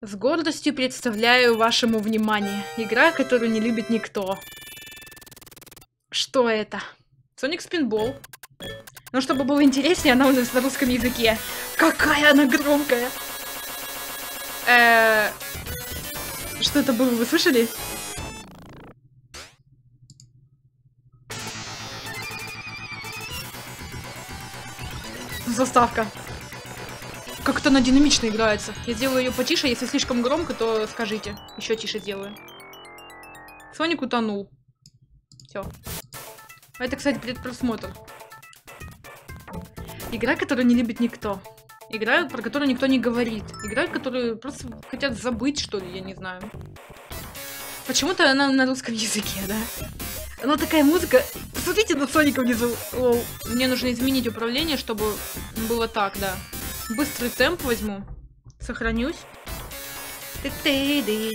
С гордостью представляю вашему вниманию. Игра, которую не любит никто. Что это? Sonic Spinball. Но чтобы было интереснее, она у нас на русском языке. Какая она громкая! Что это было? Вы слышали? Заставка. Как-то она динамично играется. Я сделаю ее потише, если слишком громко, то скажите. Еще тише делаю. Соник утонул. Все. Это, кстати, предпросмотр. Игра, которую не любит никто. Игра, про которую никто не говорит. Игра, которую просто хотят забыть, что ли, я не знаю. Почему-то она на русском языке, да? Она такая музыка... Посмотрите на Соника внизу. Оу. Мне нужно изменить управление, чтобы было так, да. Быстрый темп возьму. Сохранюсь.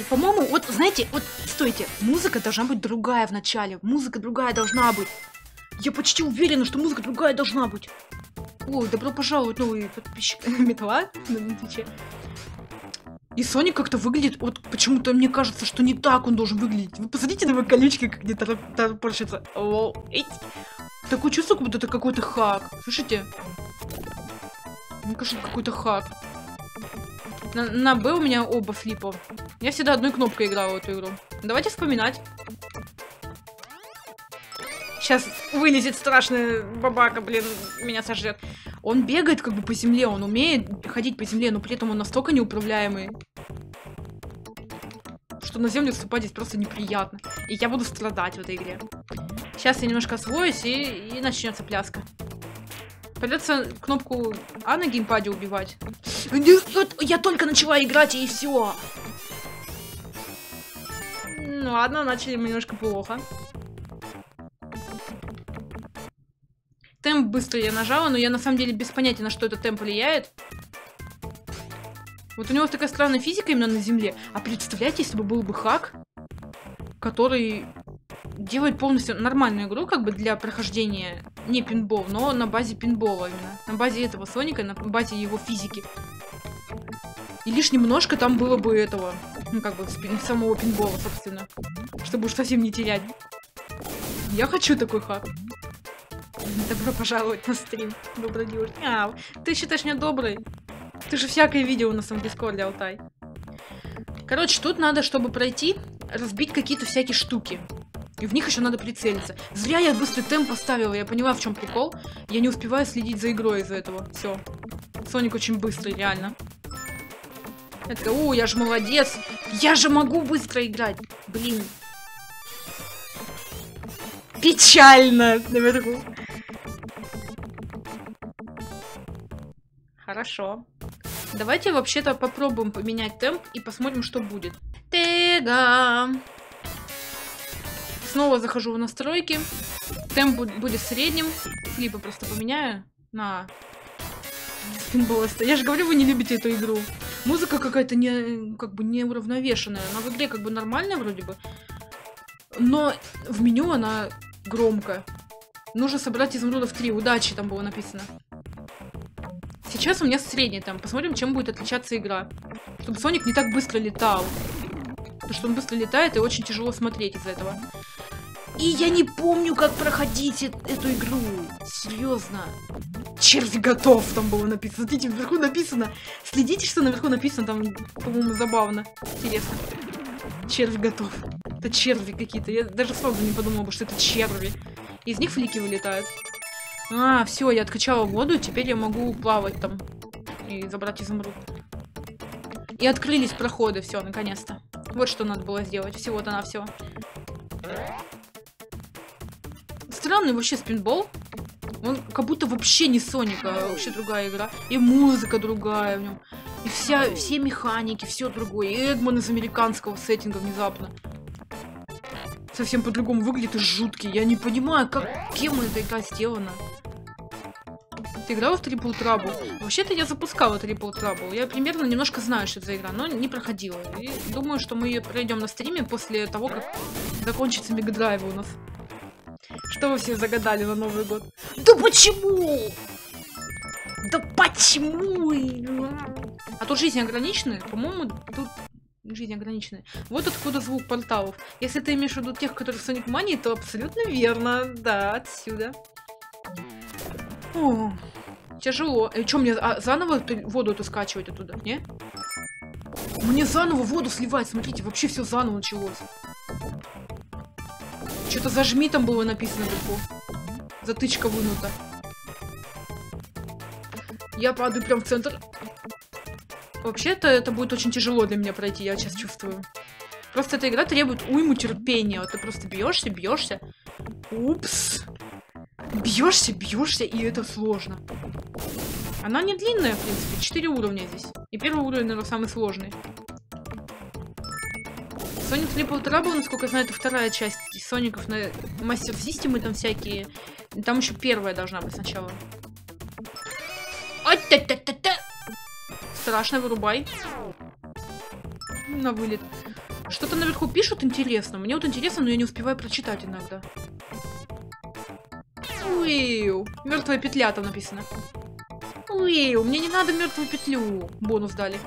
По-моему, вот, знаете, вот, стойте. Музыка должна быть другая в начале. Музыка другая должна быть. Я почти уверена, что музыка другая должна быть. О, добро пожаловать, новый подписчик металла на Твиче. И Соник как-то выглядит, вот почему-то мне кажется, что не так он должен выглядеть. Вы посмотрите на его колючки, как где поршится. Такое чувство, как будто это какой-то хак. Слышите? Мне кажется, какой-то хак. На Б у меня оба флипа. Я всегда одной кнопкой играла в эту игру. Давайте вспоминать. Сейчас вылезет страшная бабака, блин, меня сожрет. Он бегает как бы по земле, он умеет ходить по земле, но при этом он настолько неуправляемый, что на землю вступать здесь просто неприятно. И я буду страдать в этой игре. Сейчас я немножко освоюсь, и начнется пляска. Придется кнопку А на геймпаде убивать. Я только начала играть, и все. Ну ладно, начали мы немножко плохо. Темп быстро я нажала, но я на самом деле без понятия, на что этот темп влияет. Вот у него такая странная физика именно на земле. А представляете, если бы был бы хак, который делает полностью нормальную игру, как бы для прохождения не пинбол, но на базе пинбола именно. На базе этого Соника, на базе его физики. И лишь немножко там было бы этого, ну как бы самого пинбола, собственно. Чтобы уж совсем не терять. Я хочу такой хак. Добро пожаловать на стрим, добрый девушка. Ты считаешь меня доброй? Ты же всякое видео у нас в Дискорде, Алтай. Короче, тут надо, чтобы пройти, разбить какие-то всякие штуки. И в них еще надо прицелиться. Зря я быстрый темп поставила, я поняла, в чем прикол. Я не успеваю следить за игрой из-за этого. Все. Соник очень быстрый, реально. Это, о, я же молодец. Я же могу быстро играть. Блин. Печально. Хорошо. Давайте вообще-то попробуем поменять темп и посмотрим, что будет. Тега. Снова захожу в настройки. Темп будет средним. Флипы просто поменяю на спинбол. Я же говорю, вы не любите эту игру. Музыка какая-то не, как бы неуравновешенная. Она в игре как бы нормальная вроде бы. Но в меню она громко. Нужно собрать изумрудов 3. Удачи там было написано. Сейчас у меня средний там. Посмотрим, чем будет отличаться игра. Чтобы Соник не так быстро летал. Потому что он быстро летает и очень тяжело смотреть из-за этого. И я не помню, как проходить эту игру. Серьезно. Червь готов там было написано. Смотрите, вверху написано. Следите, что наверху написано. Там, по-моему, забавно. Интересно. Червь готов. Это черви какие-то. Я даже сразу не подумала, что это черви. Из них флики вылетают. А, все, я откачала воду, теперь я могу плавать там и забрать изумруд. И открылись проходы, все, наконец-то. Вот что надо было сделать, всего-то на все. Странный вообще спинбол. Он как будто вообще не Соник, а вообще другая игра. И музыка другая в нем. И все механики, все другое. И Эггман из американского сеттинга внезапно. Совсем по-другому выглядит и жуткий. Я не понимаю, кем эта игра сделана. Ты играла в Triple Trouble? Вообще-то я запускала Triple Trouble. Я примерно немножко знаю, что это за игра, но не проходила. И думаю, что мы ее пройдем на стриме после того, как закончится Mega Drive у нас. Что вы все загадали на Новый год? Да почему? Да почему? А тут жизнь ограниченная? По-моему, тут жизнь ограниченная. Вот откуда звук порталов. Если ты имеешь в виду тех, которые в Sonic Mania, то абсолютно верно. Да, отсюда. О, тяжело. И что, мне заново воду эту скачивать оттуда? Не? Мне заново воду сливать. Смотрите, вообще все заново началось. Что-то зажми там было написано вверху. Затычка вынута. Я падаю прям в центр. Вообще-то это будет очень тяжело для меня пройти, я сейчас чувствую. Просто эта игра требует уйму терпения. Вот ты просто бьешься, бьешься. Упс. Бьешься, бьешься, и это сложно. Она не длинная, в принципе. 4 уровня здесь. И первый уровень, наверное, самый сложный. Sonic Triple Trouble, насколько я знаю, это вторая часть Соников на Master System, и там всякие. И там еще первая должна быть сначала. Страшно, вырубай. На вылет. Что-то наверху пишут интересно. Мне вот интересно, но я не успеваю прочитать иногда. Уэу. Мертвая петля там написано. Уэу. Мне не надо мертвую петлю. Бонус дали.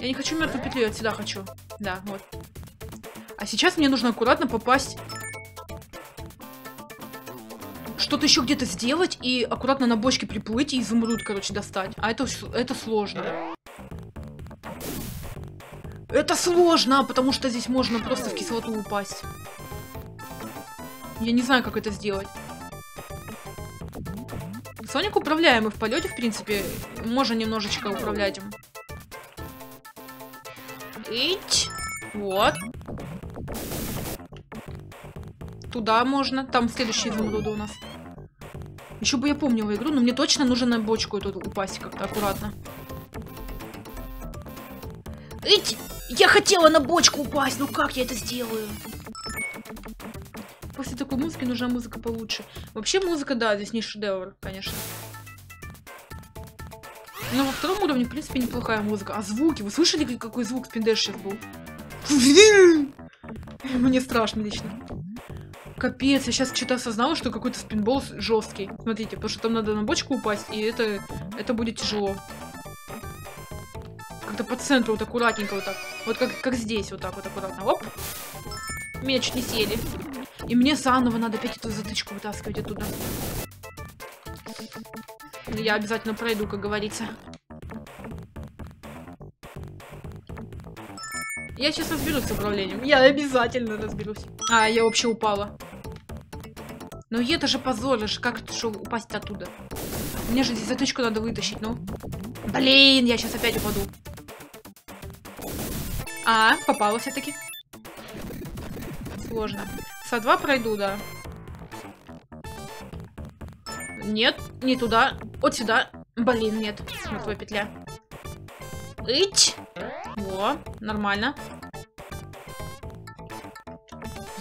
Я не хочу мертвую петлю, я отсюда хочу. Да, вот. А сейчас мне нужно аккуратно попасть. Что-то еще где-то сделать и аккуратно на бочке приплыть и изумруд, короче, достать. А это сложно. Это сложно, потому что здесь можно просто в кислоту упасть. Я не знаю, как это сделать. Соник управляемый в полете, в принципе. Можно немножечко управлять им. Ить. Вот. Туда можно. Там следующие изумруды у нас. Еще бы я помнила игру, но мне точно нужно на бочку эту упасть как-то аккуратно. Ить! Я хотела на бочку упасть, ну как я это сделаю? После такой музыки нужна музыка получше. Вообще музыка, да, здесь не шедевр, конечно. Но во втором уровне, в принципе, неплохая музыка. А звуки, вы слышали, какой звук спиндэш сейчас был? Мне страшно лично. Капец, я сейчас что-то осознала, что какой-то спинбол жесткий. Смотрите, потому что там надо на бочку упасть, и это будет тяжело. Как-то по центру вот аккуратненько вот так. Вот как здесь вот так вот аккуратно. Оп. Меня чуть не съели. И мне заново надо опять эту затычку вытаскивать оттуда. Я обязательно пройду, как говорится. Я сейчас разберусь с управлением. Я обязательно разберусь. А, я вообще упала. Но это же позор, же как упасть оттуда? Мне же здесь затычку надо вытащить, ну. Блин, я сейчас опять упаду. А, попала все-таки. Сложно. Со 2 пройду, да. Нет, не туда. Вот сюда. Блин, нет. Смотри, петля. Ить. Во, нормально.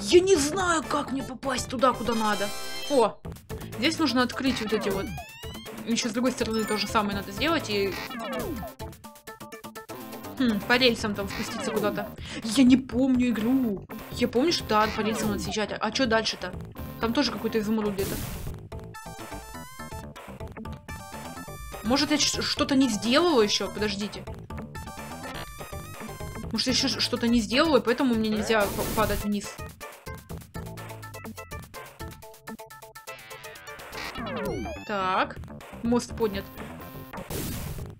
Я не знаю, как мне попасть туда, куда надо. О, здесь нужно открыть вот эти вот. Еще с другой стороны то же самое надо сделать и... по рельсам там спуститься куда-то. Я не помню игру. Я помню, что да, по рельсам надо съезжать. А что дальше-то? Там тоже какой-то изумруд где-то. Может, я что-то не сделала еще? Подождите. Может, я еще что-то не сделала, и поэтому мне нельзя падать вниз. Так. Мост поднят.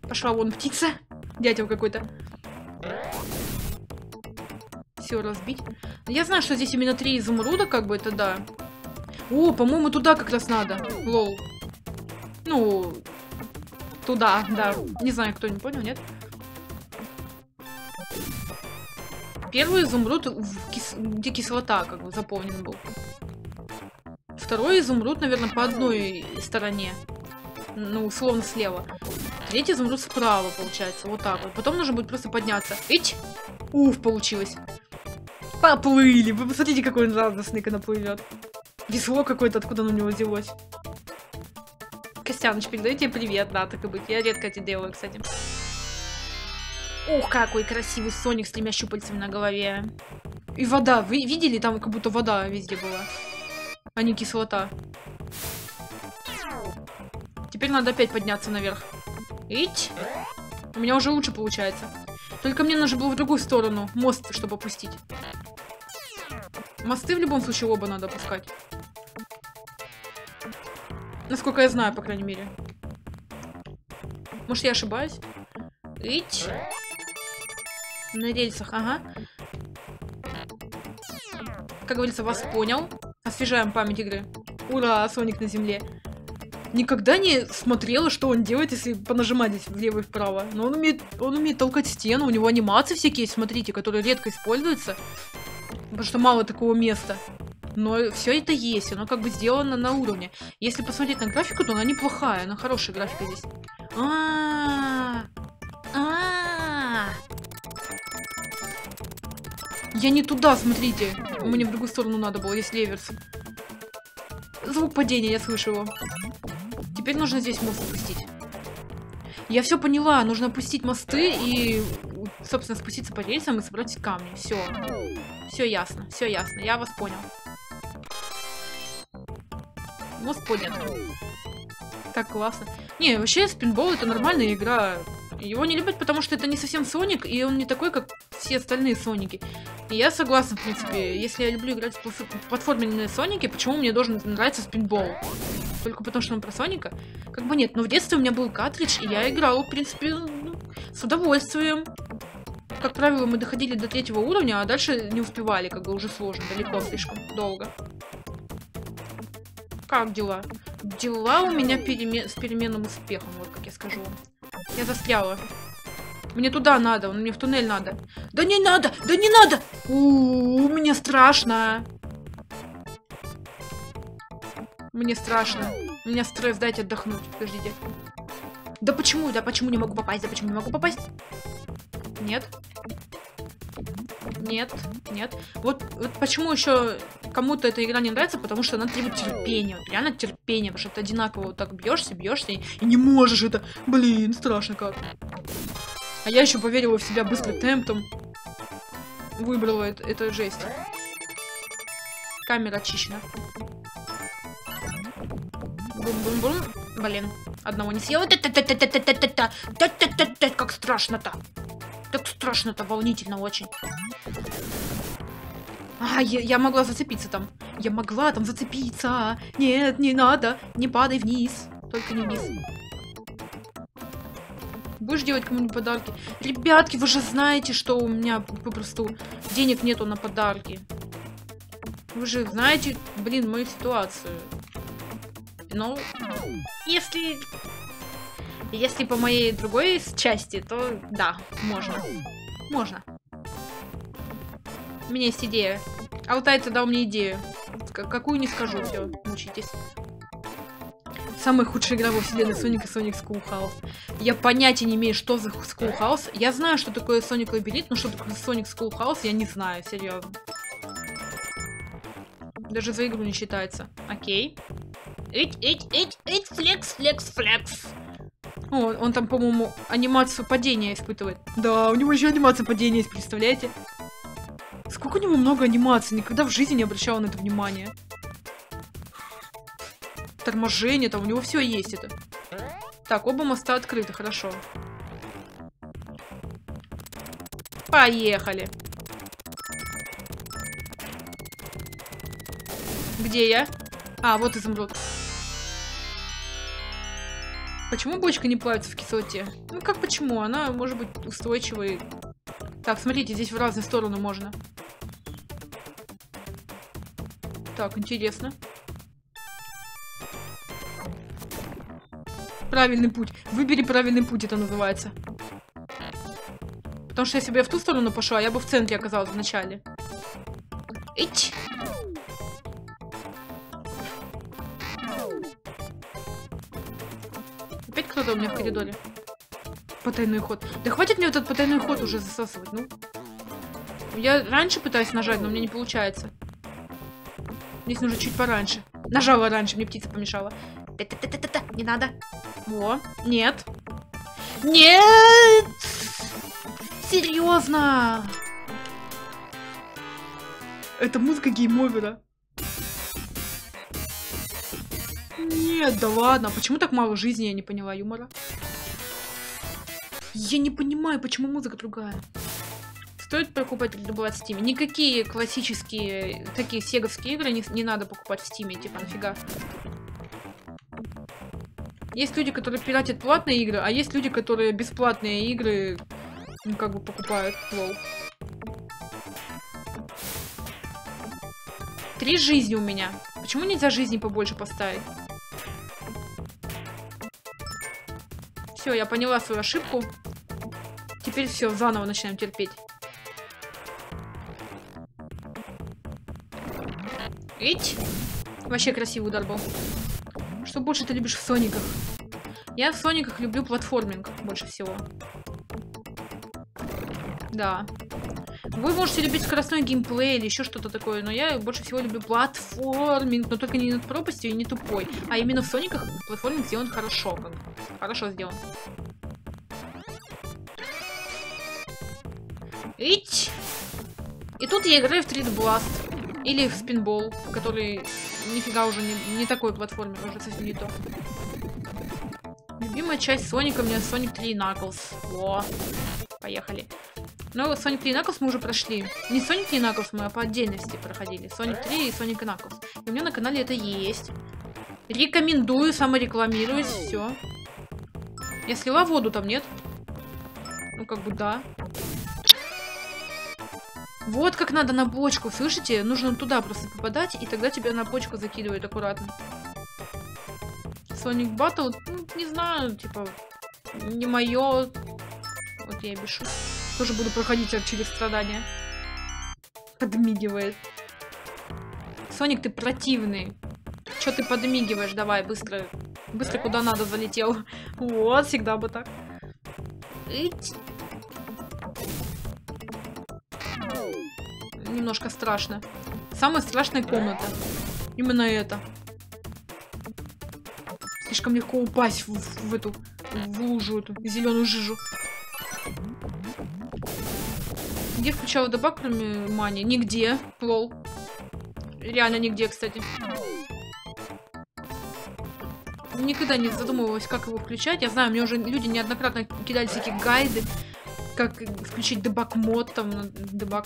Пошла вон птица. Дятел какой-то. Все, разбить. Я знаю, что здесь именно 3 изумруда, как бы, это да. О, по-моему, туда как раз надо. Лол. Ну... Туда, да. Не знаю, кто не понял, нет? Первый изумруд, где кислота, как бы, заполнен был. Второй изумруд, наверное, по одной стороне. Ну, условно, слева. Третий изумруд справа, получается. Вот так вот. Потом нужно будет просто подняться. Ить! Уф, получилось. Поплыли. Вы посмотрите, какой он радостный, когда плывет. Весло какое-то, откуда на него делось. Костяныч, передаю тебе привет, да, так и быть. Я редко это делаю, кстати. Ух, какой красивый Соник с тремя щупальцами на голове. И вода. Вы видели? Там как будто вода везде была. А не кислота. Теперь надо опять подняться наверх. Ить. У меня уже лучше получается. Только мне нужно было в другую сторону мост, чтобы опустить. Мосты в любом случае оба надо опускать. Насколько я знаю, по крайней мере. Может, я ошибаюсь? Ить. На рельсах, ага. Как говорится, вас понял. Освежаем память игры. Ура, Соник на земле. Никогда не смотрела, что он делает, если понажимать здесь влево и вправо. Но он умеет толкать стену, у него анимации всякие есть, смотрите, которые редко используются. Потому что мало такого места. Но все это есть, оно как бы сделано на уровне. Если посмотреть на графику, то она неплохая, она хорошая графика здесь. Я не туда, смотрите. Мне в другую сторону надо было, есть леверс. Звук падения, я слышу его. Теперь нужно здесь мост опустить. Я все поняла, нужно опустить мосты и, собственно, спуститься по рельсам и собрать камни. Все. Все ясно, все ясно. Я вас понял. Мост поднят. Так классно. Не, вообще спинбол это нормальная игра. Его не любят, потому что это не совсем Соник, и он не такой, как все остальные Соники. И я согласна, в принципе. Если я люблю играть в платформенные Соники, почему мне должен нравиться спинбол? Только потому, что он про Соника? Как бы нет. Но в детстве у меня был картридж, и я играла, в принципе, с удовольствием. Как правило, мы доходили до третьего уровня, а дальше не успевали, как бы уже сложно, далеко, слишком долго. Как дела? Дела у меня с переменным успехом, вот как я скажу вам. Я застряла. Мне туда надо, мне в туннель надо. Да не надо, да не надо! У-у-у, мне страшно. Мне страшно. У меня стресс, дайте отдохнуть. Подождите. Да почему не могу попасть? Да почему не могу попасть? Нет. Нет, нет. Вот почему еще кому-то эта игра не нравится, потому что она требует терпения. Вот реально терпения, потому что ты одинаково вот так бьешься, бьешься и не можешь это. Блин, страшно как. А я еще поверила в себя быстрым темпом. Выбрала это жесть. Камера очищена. Бум-бум-бум. Блин, одного не съела. Как страшно-то. Так страшно-то, волнительно очень. А, я могла зацепиться там. Я могла там зацепиться. Нет, не надо. Не падай вниз. Только не вниз. Будешь делать кому-нибудь подарки? Ребятки, вы же знаете, что у меня попросту денег нету на подарки. Вы же знаете, блин, мою ситуацию. Но если по моей другой части, то да, можно. Можно. У меня есть идея. Алтай-то дал мне идею. Какую не скажу, все, мучитесь. Самая худшая игра во вселенной Sonic и Sonic School House. Я понятия не имею, что за School House. Я знаю, что такое Sonic Лабиринт, но что такое Sonic School House, я не знаю, серьезно. Даже за игру не считается. Окей. Ить, флекс. О, он там, по-моему, анимацию падения испытывает. Да, у него еще анимация падения есть, представляете? Сколько у него много анимаций, никогда в жизни не обращала на это внимание. Торможение, там у него все есть это. Так, оба моста открыты, хорошо. Поехали. Где я? А, вот изумруд. Почему бочка не плавится в кислоте? Ну как почему? Она может быть устойчивой. Так, смотрите, здесь в разные стороны можно. Так, интересно. Правильный путь. Выбери правильный путь, это называется. Потому что если бы я в ту сторону пошла, я бы в центре оказалась в начале. Ить! Опять кто-то у меня в коридоре. Потайной ход. Да хватит мне этот потайной ход уже засасывать, ну. Я раньше пытаюсь нажать, но у меня не получается. Здесь нужно чуть пораньше. Нажала раньше, мне птица помешала. Не надо. Во. Нет. Нет! Серьезно! Это музыка геймовера. Нет, да ладно. Почему так мало жизни, я не поняла юмора. Я не понимаю, почему музыка другая. Стоит покупать или добывать в Steam? Никакие классические, такие сеговские игры не надо покупать в Steam, типа нафига. Есть люди, которые пиратят платные игры, а есть люди, которые бесплатные игры, ну, как бы покупают. Лол. 3 жизни у меня. Почему нельзя жизни побольше поставить? Все, я поняла свою ошибку. Теперь все, заново начинаем терпеть. Ить! Вообще красивый удар был. Что больше ты любишь в Сониках? Я в Сониках люблю платформинг больше всего. Да. Вы можете любить скоростной геймплей или еще что-то такое, но я больше всего люблю платформинг, но только не над пропастью и не тупой. А именно в Сониках платформинг сделан хорошо. Как бы. Хорошо сделан. Ить! И тут я играю в 3D Blast. Или в Спинбол, который нифига уже не такой платформер, уже совсем не то. Любимая часть Соника у меня Sonic 3 и Наклз. О, поехали. Но Sonic 3 и Knuckles мы уже прошли. Не Sonic 3 и Knuckles мы, а по отдельности проходили. Sonic 3 и Sonic Knuckles. И у меня на канале это есть. Рекомендую, саморекламируюсь, все. Я слила воду, там нет? Ну, как бы да. Вот как надо на бочку, слышите? Нужно туда просто попадать, и тогда тебя на бочку закидывают аккуратно. Sonic Battle, ну, не знаю, типа, не мое. Вот я и бешу. Тоже буду проходить через страдания. Подмигивает. Соник, ты противный. Чё ты подмигиваешь? Давай, быстро. Быстро куда надо залетел. Вот, всегда бы так. Ить. Немножко страшно. Самая страшная комната. Именно это. Слишком легко упасть в эту лужу, эту зеленую жижу. Где включала дебаг, кроме Мани? Нигде. Лол. Реально нигде, кстати. Никогда не задумывалась, как его включать. Я знаю, мне уже люди неоднократно кидали всякие гайды, как включить дебаг мод, там, дебаг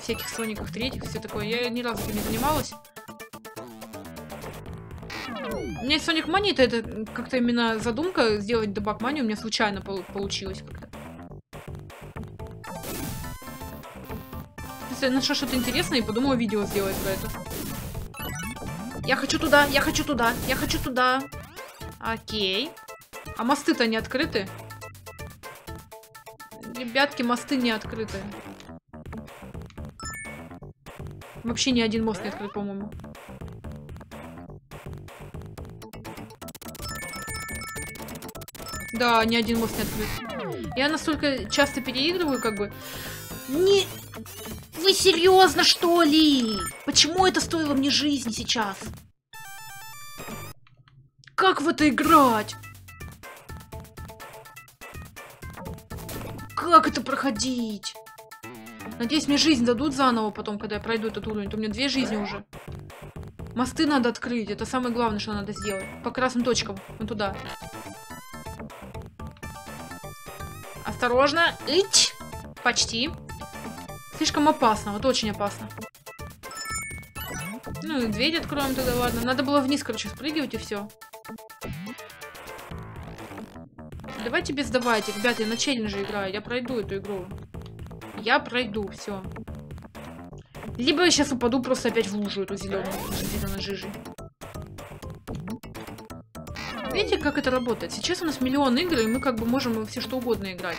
всяких Соников третьих, все такое. Я ни разу не занималась. У меня Sonic Mania, это как-то именно задумка сделать дебаг Mania у меня случайно получилось как-то. Я нашла что-то интересное и подумала видео сделать про это. Я хочу туда, я хочу туда, я хочу туда. Окей. А мосты-то не открыты? Ребятки, мосты не открыты. Вообще ни один мост не открыт, по-моему. Да, ни один мост не открыт. Я настолько часто переигрываю, как бы... Не... Вы серьезно, что ли? Почему это стоило мне жизни сейчас? Как в это играть? Как это проходить? Надеюсь, мне жизнь дадут заново потом, когда я пройду этот уровень. То у меня 2 жизни уже. Мосты надо открыть. Это самое главное, что надо сделать. По красным точкам. Вот туда. Осторожно. Ить. Почти. Слишком опасно, вот очень опасно. Ну и дверь откроем тогда, ладно. Надо было вниз, короче, спрыгивать и все. Давайте без давайте, ребята, я на челлендже играю, я пройду эту игру. Я пройду, все. Либо я сейчас упаду просто опять в лужу эту зеленую, зеленой жижи. Видите, как это работает? Сейчас у нас миллион игр, и мы как бы можем все что угодно играть.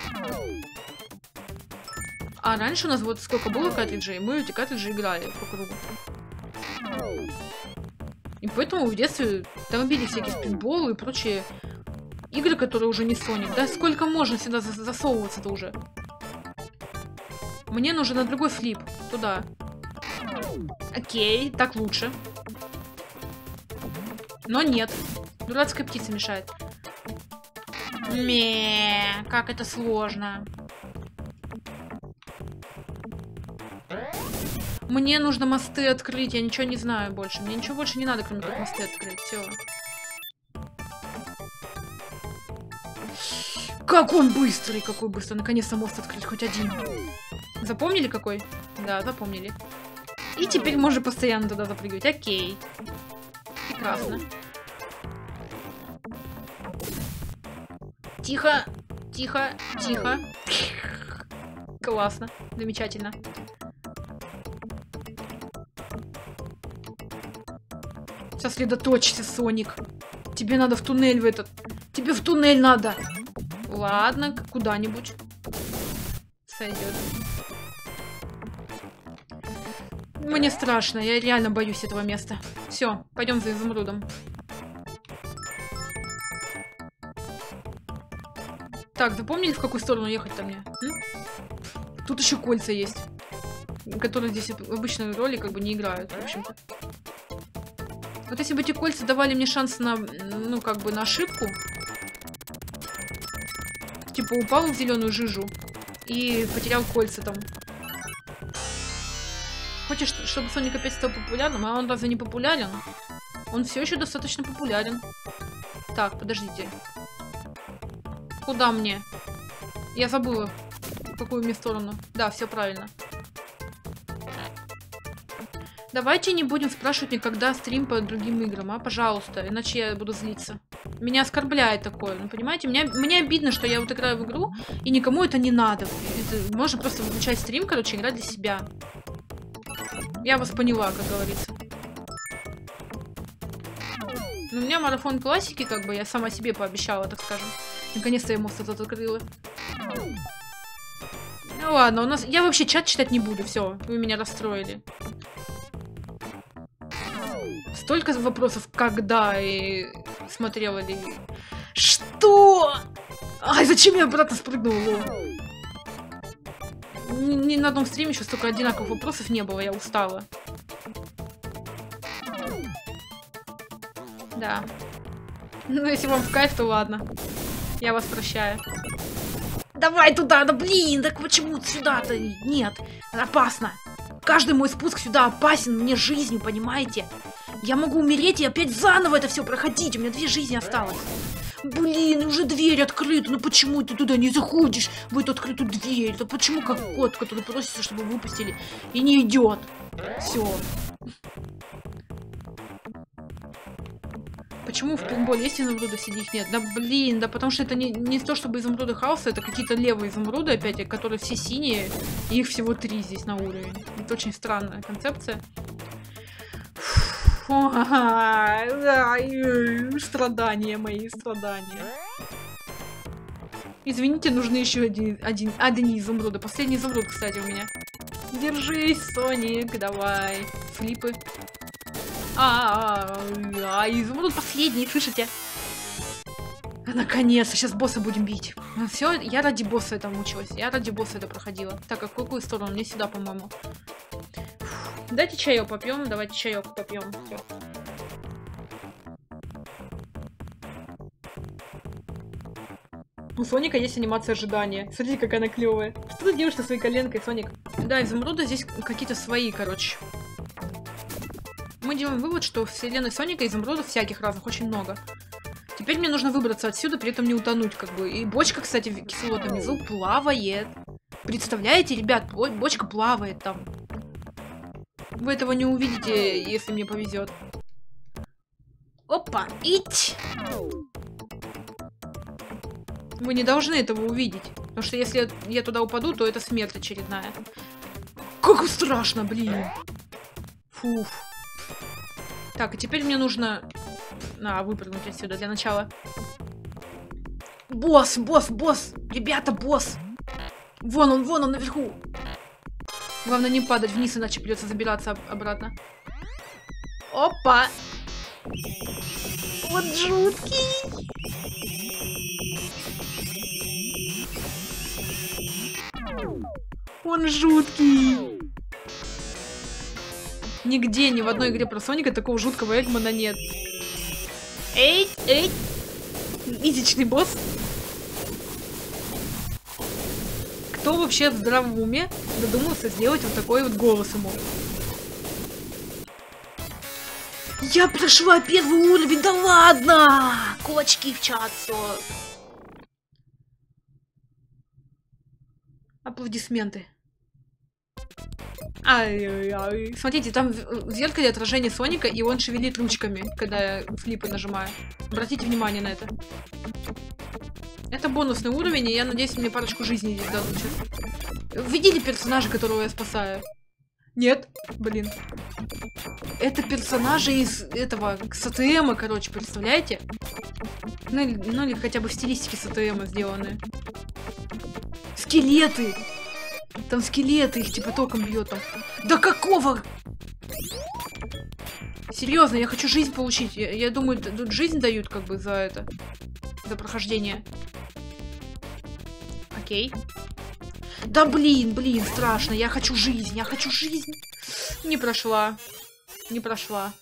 А раньше у нас вот сколько было картриджей, мы эти картриджи играли по кругу. И поэтому в детстве там били всякие спинболы и прочие игры, которые уже не Соник. Да сколько можно сюда засовываться-то уже? Мне нужен на другой флип. Туда. Окей, так лучше. Но нет. Дурацкая птица мешает. Меее, как это сложно. Мне нужно мосты открыть, я ничего не знаю больше. Мне ничего больше не надо, кроме как мосты открыть. Все. Как он быстрый, какой быстрый. Наконец-то мост открыть хоть один. Запомнили какой? Да, запомнили. И теперь можно постоянно туда запрыгивать. Окей. Прекрасно. Тихо, тихо, тихо. Классно, замечательно. Сосредоточься, Соник. Тебе надо в туннель в этот. Тебе в туннель надо. Ладно, куда-нибудь. Сойдет. Мне страшно, я реально боюсь этого места. Все, пойдем за изумрудом. Так, запомнили, в какую сторону ехать-то мне? М? Тут еще кольца есть, которые здесь обычно роли как бы не играют, в общем-то. Вот если бы эти кольца давали мне шанс на, ну, как бы на ошибку. Типа упал в зеленую жижу и потерял кольца там. Хочешь, чтобы Соник опять стал популярным? А он разве не популярен? Он все еще достаточно популярен. Так, подождите. Куда мне? Я забыла, в какую мне сторону. Да, все правильно. Давайте не будем спрашивать никогда стрим по другим играм, а, пожалуйста, иначе я буду злиться. Меня оскорбляет такое, ну, понимаете? Мне обидно, что я вот играю в игру, и никому это не надо. Это, можно просто выключать стрим, короче, играть для себя. Я вас поняла, как говорится. Но у меня марафон классики, как бы, я сама себе пообещала, так скажем. Наконец-то я мост этот открыла. Ну ладно, у нас... Я вообще чат читать не буду, все, вы меня расстроили. Столько вопросов, когда и смотрела ли... Что? Ай, зачем я обратно спрыгнула? Ни на одном стриме еще столько одинаковых вопросов не было, я устала. Да. Ну, если вам в кайф, то ладно. Я вас прощаю. Давай туда, да блин, так почему сюда-то? Нет, опасно. Каждый мой спуск сюда опасен мне жизнью, понимаете? Я могу умереть и опять заново это все проходить, у меня 2 жизни осталось. Блин, уже дверь открыта, ну почему ты туда не заходишь, в эту открытую дверь? Да почему как кот, который просится, чтобы выпустили, и не идет? Все. Почему в пинболе есть изумруды, среди них нет? Да блин, да потому что это не то чтобы изумруды хаоса, это какие-то левые изумруды опять, которые все синие, и их всего 3 здесь на уровень. Это очень странная концепция. Страдания мои, страдания. Извините, нужны еще одни изумруды. Последний изумруд, кстати, у меня. Держись, Соник, давай. Флипы. Изумруд последний, слышите? Наконец-то, сейчас босса будем бить. Все, я ради босса это мучилась, я ради босса это проходила. Так, а в какую сторону? Мне сюда, по-моему. Дайте чаек попьем, давайте чаек попьем. У Соника есть анимация ожидания. Смотрите, какая она клевая. Что ты делаешь со своей коленкой, Соник? Да, изумруды здесь какие-то свои, короче. Мы делаем вывод, что в вселенной Соника изумрудов всяких разных очень много. Теперь мне нужно выбраться отсюда, при этом не утонуть, как бы. И бочка, кстати, кислота внизу плавает. Представляете, ребят, бочка плавает там. Вы этого не увидите, если мне повезет. Опа, ить! Вы не должны этого увидеть. Потому что если я туда упаду, то это смерть очередная. Как страшно, блин! Фуф. Так, и теперь мне нужно... выпрыгнуть отсюда для начала. Босс, босс, босс! Ребята, босс! Вон он наверху! Главное не падать вниз, иначе придется забираться обратно. Опа! Вот жуткий! Он жуткий! Нигде, ни в одной игре про Соника такого жуткого Эггмана нет. Эй, эй! Изичный босс! Кто вообще в здравом уме додумался сделать вот такой вот голос ему? Я прошла 1 уровень, да ладно! Кулачки в чат, аплодисменты. Ай-яй-яй. Смотрите, там в зеркале отражение Соника, и он шевелит ручками, когда я флипы нажимаю. Обратите внимание на это. Это бонусный уровень, и я надеюсь, мне парочку жизней здесь дадут сейчас. Видели персонажа, которого я спасаю? Нет? Блин. Это персонажи из этого СТМа, короче, представляете? Ну или хотя бы в стилистике СТМа сделаны. Скелеты! Там скелеты, их типа током бьет там. Да какого? Серьезно, я хочу жизнь получить. Я думаю, тут жизнь дают как бы за это. За прохождение. Окей. Да блин, страшно. Я хочу жизнь. Не прошла.